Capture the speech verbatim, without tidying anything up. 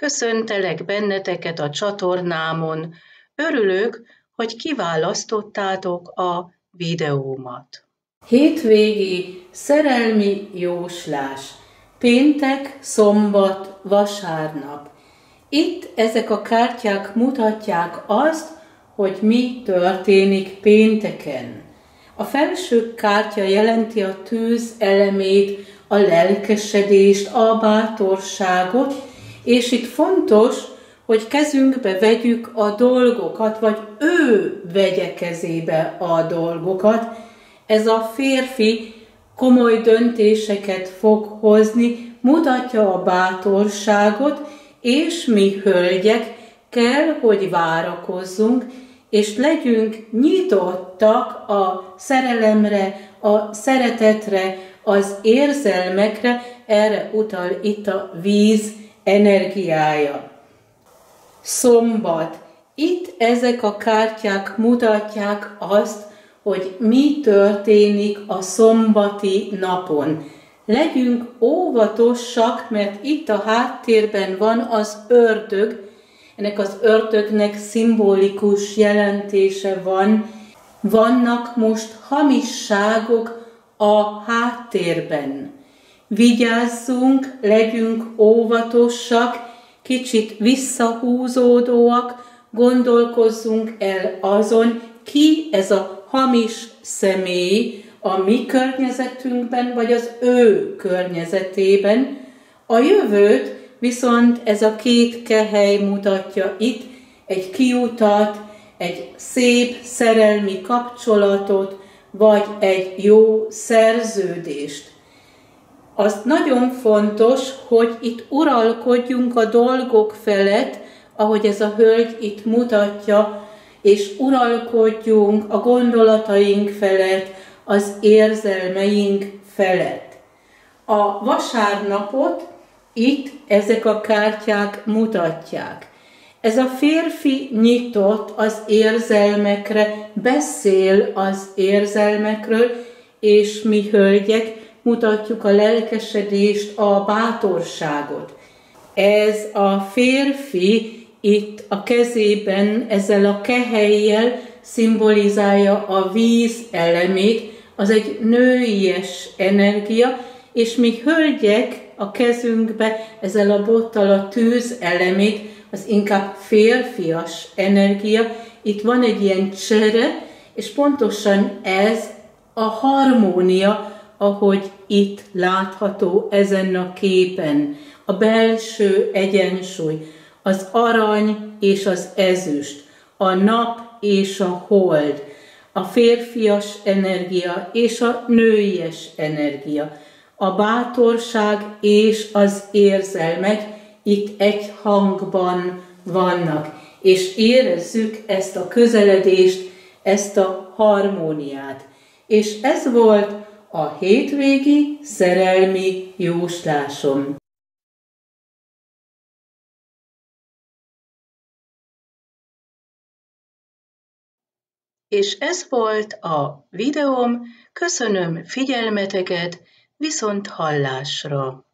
Köszöntelek benneteket a csatornámon. Örülök, hogy kiválasztottátok a videómat. Hétvégi szerelmi jóslás. Péntek, szombat, vasárnap. Itt ezek a kártyák mutatják azt, hogy mi történik pénteken. A felső kártya jelenti a tűz elemét, a lelkesedést, a bátorságot, és itt fontos, hogy kezünkbe vegyük a dolgokat, vagy ő vegye kezébe a dolgokat. Ez a férfi komoly döntéseket fog hozni, mutatja a bátorságot, és mi hölgyek kell, hogy várakozzunk, és legyünk nyitottak a szerelemre, a szeretetre, az érzelmekre, erre utal itt a víz energiája. Szombat. Itt ezek a kártyák mutatják azt, hogy mi történik a szombati napon. Legyünk óvatosak, mert itt a háttérben van az ördög. Ennek az ördögnek szimbolikus jelentése van. Vannak most hamisságok a háttérben. Vigyázzunk, legyünk óvatosak, kicsit visszahúzódóak, gondolkozzunk el azon, ki ez a hamis személy a mi környezetünkben, vagy az ő környezetében. A jövőt viszont ez a két kehely mutatja itt, egy kiutat, egy szép szerelmi kapcsolatot, vagy egy jó szerződést. Az nagyon fontos, hogy itt uralkodjunk a dolgok felett, ahogy ez a hölgy itt mutatja, és uralkodjunk a gondolataink felett, az érzelmeink felett. A vasárnapot itt ezek a kártyák mutatják. Ez a férfi nyitott az érzelmekre, beszél az érzelmekről, és mi hölgyek mutatjuk a lelkesedést, a bátorságot. Ez a férfi itt a kezében ezzel a kehelyjel szimbolizálja a víz elemét, az egy nőies energia, és mi hölgyek a kezünkbe ezzel a bottal a tűz elemét, az inkább férfias energia. Itt van egy ilyen csere, és pontosan ez a harmónia, ahogy itt látható ezen a képen. A belső egyensúly, az arany és az ezüst, a nap és a hold, a férfias energia és a nőies energia, a bátorság és az érzelmek itt egy hangban vannak, és érezzük ezt a közeledést, ezt a harmóniát. És ez volt a hétvégi szerelmi jóslásom. És ez volt a videóm, köszönöm figyelmeteket, viszont hallásra!